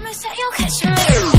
promise that you'll catch me.